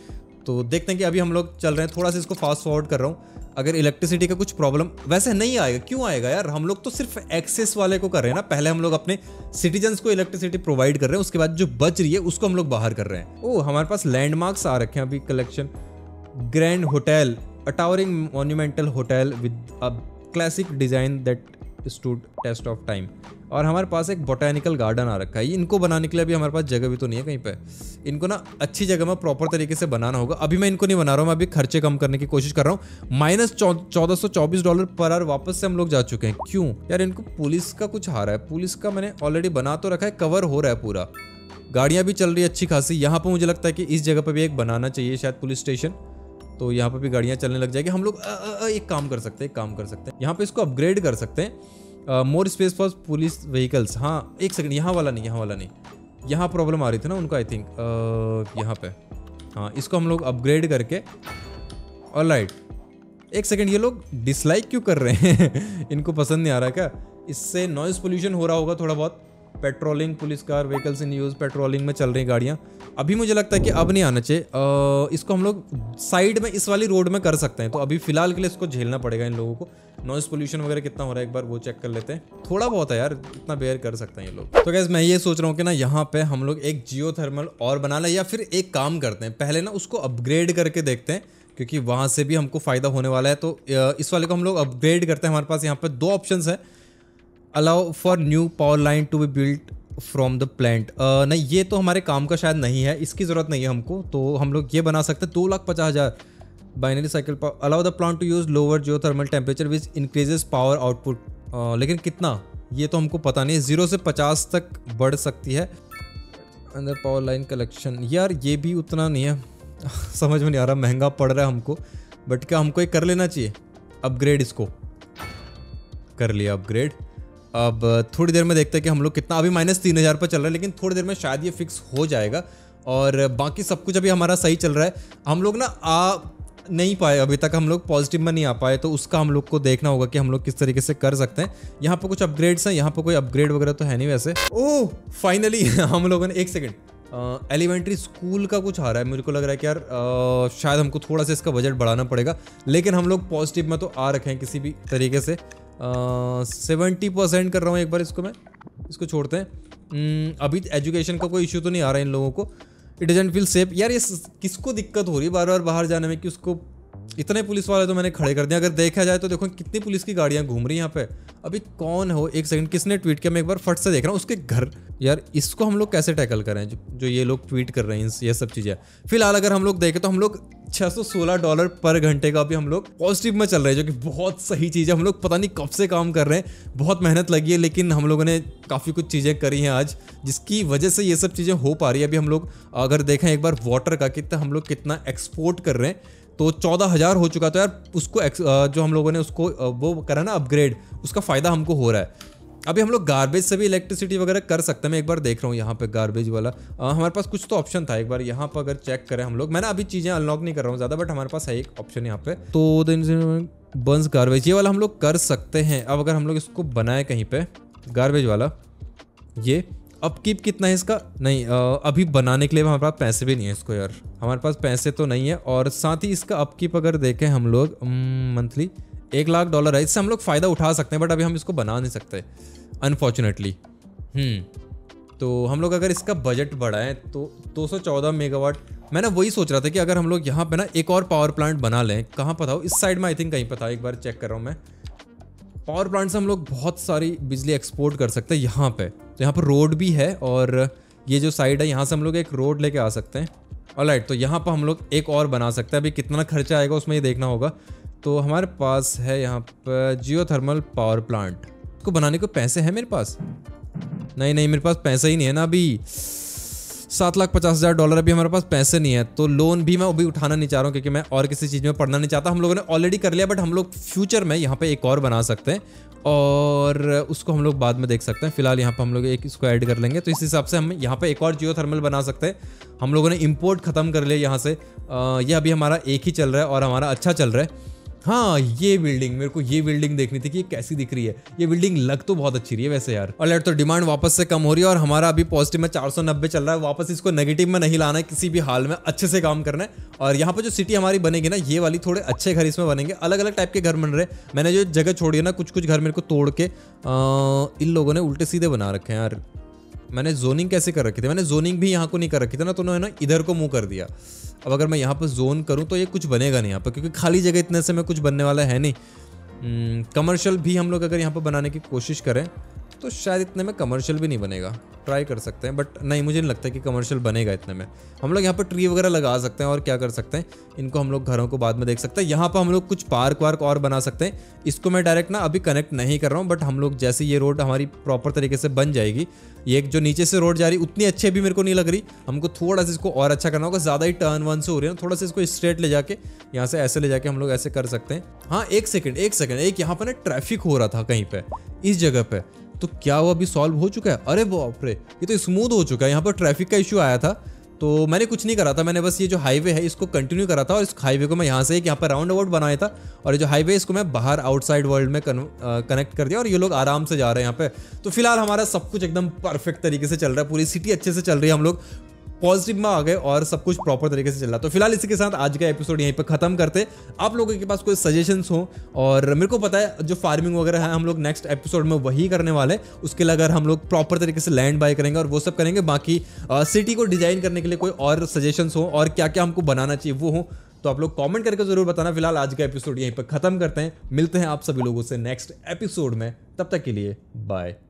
तो देखते हैं कि अभी हम लोग चल रहे हैं, थोड़ा सा इसको फास्ट फॉरवर्ड कर रहा हूँ। अगर इलेक्ट्रिसिटी का कुछ प्रॉब्लम वैसे नहीं आएगा, क्यों आएगा यार, हम लोग तो सिर्फ एक्सेस वाले को कर रहे हैं ना। पहले हम लोग अपने सिटीजन्स को इलेक्ट्रिसिटी प्रोवाइड कर रहे हैं, उसके बाद जो बच रही है उसको हम लोग बाहर कर रहे हैं। ओ हमारे पास लैंडमार्क्स आ रखे हैं अभी collection. Grand hotel, a towering monumental hotel with a classic design that stood test of time. और हमारे पास एक बोटैनिकल गार्डन आ रखा है। इनको बनाने के लिए अभी हमारे पास जगह भी तो नहीं है कहीं पे। इनको ना अच्छी जगह में प्रॉपर तरीके से बनाना होगा। अभी मैं इनको नहीं बना रहा हूँ, मैं अभी खर्चे कम करने की कोशिश कर रहा हूँ। माइनस चौदह सौ चौबीस डॉलर पर आवर वापस से हम लोग जा चुके हैं। क्यों यार, इनको पुलिस का कुछ आ रहा है। पुलिस का मैंने ऑलरेडी बना तो रखा है, कवर हो रहा है पूरा, गाड़ियाँ भी चल रही है अच्छी खासी। यहाँ पर मुझे लगता है कि इस जगह पर भी एक बनाना चाहिए शायद पुलिस स्टेशन, तो यहाँ पर भी गाड़ियाँ चलने लग जाएगी। हम लोग एक काम कर सकते हैं, एक काम कर सकते हैं, यहाँ पर इसको अपग्रेड कर सकते हैं। More space for police vehicles. हाँ एक सेकंड, यहाँ वाला नहीं, यहाँ वाला नहीं, यहाँ प्रॉब्लम आ रही थी ना उनको आई थिंक uh, यहाँ पे। हाँ इसको हम लोग अपग्रेड करके, ऑलराइट। एक सेकंड, ये लोग डिसलाइक क्यों कर रहे हैं इनको पसंद नहीं आ रहा क्या? इससे नॉइज़ पोल्यूशन हो रहा होगा थोड़ा बहुत। Patrolling, police car vehicles in use, patrolling में चल रही गाड़ियाँ। अभी मुझे लगता है कि अब नहीं आना चाहिए। इसको हम लोग साइड में इस वाली रोड में कर सकते हैं, तो अभी फिलहाल के लिए इसको झेलना पड़ेगा इन लोगों को। नॉइज़ पोल्यूशन वगैरह कितना हो रहा है एक बार वो चेक कर लेते हैं। थोड़ा बहुत है यार, इतना बेयर कर सकते हैं ये लोग। तो गाइस मैं ये सोच रहा हूँ कि ना यहाँ पे हम लोग एक जियो थर्मल और बना लें, या फिर एक काम करते हैं, पहले ना उसको अपग्रेड करके देखते हैं क्योंकि वहाँ से भी हमको फ़ायदा होने वाला है। तो इस वाले को हम लोग अपग्रेड करते हैं। हमारे पास यहाँ पर दो ऑप्शन है। Allow for new power line to be built from the plant. नहीं, ये तो हमारे काम का शायद नहीं है, इसकी ज़रूरत नहीं है हमको। तो हम लोग ये बना सकते हैं दो लाख पचास हज़ार binary cycle power. Allow the plant to use lower geothermal temperature which increases power output. लेकिन कितना ये तो हमको पता नहीं है। जीरो से पचास तक बढ़ सकती है। अंदर पावर लाइन कलेक्शन, यार ये भी उतना नहीं है समझ में नहीं आ रहा, महंगा पड़ रहा है हमको। बट क्या हमको ये कर लेना चाहिए अपग्रेड? इसको कर लिया अपग्रेड। अब थोड़ी देर में देखते हैं कि हम लोग कितना, अभी माइनस तीन हज़ार पर चल रहा है, लेकिन थोड़ी देर में शायद ये फिक्स हो जाएगा। और बाकी सब कुछ अभी हमारा सही चल रहा है। हम लोग ना आ नहीं पाए अभी तक, हम लोग पॉजिटिव में नहीं आ पाए, तो उसका हम लोग को देखना होगा कि हम लोग किस तरीके से कर सकते हैं। यहाँ पर कुछ अपग्रेड्स हैं, यहाँ पर कोई अपग्रेड वगैरह तो है नहीं वैसे। ओह फाइनली हम लोगों ने, एक सेकेंड, एलिमेंट्री स्कूल का कुछ आ रहा है। मेरे को लग रहा है कि यार आ, शायद हमको थोड़ा सा इसका बजट बढ़ाना पड़ेगा, लेकिन हम लोग पॉजिटिव में तो आ रखे हैं किसी भी तरीके से। सेवेंटी uh, परसेंट कर रहा हूँ एक बार इसको मैं, इसको छोड़ते हैं। hmm, अभी एजुकेशन का कोई इशू तो नहीं आ रहा है इन लोगों को। It doesn't feel safe. यार ये किसको दिक्कत हो रही है बार बार बाहर जाने में कि उसको इतने पुलिस वाले तो मैंने खड़े कर दिए। अगर देखा जाए तो देखो कितनी पुलिस की गाड़ियाँ घूम रही हैं यहाँ पे। अभी कौन हो, एक सेकंड, किसने ट्वीट किया मैं एक बार फट से देख रहा हूँ, उसके घर। यार इसको हम लोग कैसे टैकल करें जो, जो ये लोग ट्वीट कर रहे हैं ये सब चीज़ें। फिलहाल अगर हम लोग देखें तो हम लोग छः सौ सोलह डॉलर पर घंटे का अभी हम लोग पॉजिटिव में चल रहे हैं, जो कि बहुत सही चीज़ है। हम लोग पता नहीं कब से काम कर रहे हैं, बहुत मेहनत लगी है, लेकिन हम लोगों ने काफ़ी कुछ चीज़ें करी हैं आज, जिसकी वजह से ये सब चीज़ें हो पा रही है। अभी हम लोग अगर देखें एक बार वाटर का कितना हम लोग कितना एक्सपोर्ट कर रहे हैं, तो चौदह हज़ार हो चुका। तो यार उसको जो हम लोगों ने उसको वो करा ना अपग्रेड, उसका फ़ायदा हमको हो रहा है। अभी हम लोग गार्बेज से भी इलेक्ट्रिसिटी वगैरह कर सकते हैं। मैं एक बार देख रहा हूँ यहाँ पे गार्बेज वाला, आ, हमारे पास कुछ तो ऑप्शन था। एक बार यहाँ पर अगर चेक करें हम लोग, मैं ना अभी चीज़ें अनलॉक नहीं कर रहा हूँ ज़्यादा, बट हमारे पास है एक ऑप्शन यहाँ पे, तो दिन बंस गार्बेज, ये वाला हम लोग कर सकते हैं। अब अगर हम लोग इसको बनाए कहीं पर गार्बेज वाला, ये अपकीप कितना है इसका? नहीं, अभी बनाने के लिए हमारे पास पैसे भी नहीं है इसको। यार हमारे पास पैसे तो नहीं है, और साथ ही इसका अपकीप अगर देखें हम लोग मंथली एक लाख डॉलर है। इससे हम लोग फ़ायदा उठा सकते हैं, बट अभी हम इसको बना नहीं सकते अनफॉर्चुनेटली। हम्म तो हम लोग अगर इसका बजट बढ़ाएं तो दो सौ चौदह मेगावाट। मैं ना वही सोच रहा था कि अगर हम लोग यहाँ पे ना एक और पावर प्लांट बना लें। कहाँ पता हो, इस साइड में आई थिंक कहीं पता, एक बार चेक कर रहा हूँ मैं। पावर प्लांट से हम लोग बहुत सारी बिजली एक्सपोर्ट कर सकते हैं। यहाँ पर तो यहाँ पर रोड भी है, और ये जो साइड है यहाँ से हम लोग एक रोड लेके आ सकते हैं। ऑलराइट, तो यहाँ पर हम लोग एक और बना सकते हैं। अभी कितना खर्चा आएगा उसमें ये देखना होगा। तो हमारे पास है यहाँ पर जियो थर्मल पावर प्लांट, इसको बनाने को पैसे हैं मेरे पास? नहीं नहीं, मेरे पास पैसे ही नहीं है ना। अभी सात लाख पचास हज़ार डॉलर अभी हमारे पास पैसे नहीं है, तो लोन भी मैं अभी उठाना नहीं चाह रहा हूँ क्योंकि मैं और किसी चीज़ में पढ़ना नहीं चाहता। हम लोगों ने ऑलरेडी कर लिया, बट हम लोग फ्यूचर में यहाँ पर एक और बना सकते हैं, और उसको हम लोग बाद में देख सकते हैं। फिलहाल यहाँ पर हम लोग एक इसको ऐड कर लेंगे, तो इस हिसाब से हम यहाँ पर एक और जियो थर्मल बना सकते हैं। हम लोगों ने इम्पोर्ट ख़त्म कर लिया यहाँ से। यह अभी हमारा एक ही चल रहा है और हमारा अच्छा चल रहा है। हाँ ये बिल्डिंग, मेरे को ये बिल्डिंग देखनी थी कि ये कैसी दिख रही है। ये बिल्डिंग लग तो बहुत अच्छी रही है वैसे यार। और तो डिमांड वापस से कम हो रही है और हमारा अभी पॉजिटिव में चार सौ नब्बे चल रहा है। वापस इसको नेगेटिव में नहीं लाना है किसी भी हाल में, अच्छे से काम करना है। और यहाँ पर जो सिटी हमारी बनेगी ना, ये वाली, थोड़े अच्छे घर इसमें बनेंगे। अलग अलग टाइप के घर बन रहे। मैंने जो जगह छोड़ी है ना, कुछ कुछ घर मेरे को तोड़ के इन लोगों ने उल्टे सीधे बना रखे हैं यार। मैंने जोनिंग कैसे कर रखी थी, मैंने जोनिंग भी यहाँ को नहीं कर रखी थी ना, तो उन्होंने ना इधर को मुंह कर दिया। अब अगर मैं यहाँ पर जोन करूँ तो ये कुछ बनेगा नहीं यहाँ पर, क्योंकि खाली जगह इतने से में कुछ बनने वाला है नहीं। कमर्शियल भी हम लोग अगर यहाँ पर बनाने की कोशिश करें तो शायद इतने में कमर्शियल भी नहीं बनेगा। ट्राई कर सकते हैं बट नहीं, मुझे नहीं लगता कि कमर्शियल बनेगा इतने में। हम लोग यहाँ पर ट्री वगैरह लगा सकते हैं और क्या कर सकते हैं, इनको हम लोग घरों को बाद में देख सकते हैं। यहाँ पर हम लोग कुछ पार्क वार्क और बना सकते हैं। इसको मैं डायरेक्ट ना अभी कनेक्ट नहीं कर रहा हूँ, बट हम लोग जैसे ये रोड हमारी प्रॉपर तरीके से बन जाएगी, ये जो नीचे से रोड जा रही उतनी अच्छी अभी मेरे को नहीं लग रही। हमको थोड़ा सा इसको और अच्छा करना होगा। ज़्यादा ही टर्न वन से हो रही है ना, थोड़ा सा इसको स्ट्रेट ले जाके यहाँ से ऐसे ले जाके हम लोग ऐसे कर सकते हैं। हाँ एक सेकेंड एक सेकेंड, एक यहाँ पर ना ट्रैफिक हो रहा था कहीं पर इस जगह पर, तो क्या वो अभी सॉल्व हो चुका है? अरे बाप रे, ये तो स्मूथ हो चुका है। यहाँ पर ट्रैफिक का इशू आया था तो मैंने कुछ नहीं करा था, मैंने बस ये जो हाईवे है इसको कंटिन्यू करा था। और इस हाईवे को मैं यहाँ से एक यहाँ पर राउंड अबाउट बनाया था और ये जो हाईवे इसको मैं बाहर आउटसाइड वर्ल्ड में कन, आ, कनेक्ट कर दिया और ये लोग आराम से जा रहे हैं यहाँ पे। तो फिलहाल हमारा सब कुछ एकदम परफेक्ट तरीके से चल रहा है, पूरी सिटी अच्छे से चल रही है, हम लोग पॉजिटिव में आ गए और सब कुछ प्रॉपर तरीके से चल रहा है। तो फिलहाल इसी के साथ आज का एपिसोड यहीं पर खत्म करते। आप लोगों के पास कोई सजेशंस हो, और मेरे को पता है जो फार्मिंग वगैरह है हम लोग नेक्स्ट एपिसोड में वही करने वाले। उसके लिए अगर हम लोग प्रॉपर तरीके से लैंड बाय करेंगे और वो सब करेंगे। बाकी सिटी को डिजाइन करने के लिए कोई और सजेशंस हो और क्या क्या हमको बनाना चाहिए वो हो तो आप लोग कॉमेंट करके जरूर बताना। फिलहाल आज का एपिसोड यहीं पर खत्म करते हैं, मिलते हैं आप सभी लोगों से नेक्स्ट एपिसोड में। तब तक के लिए बाय।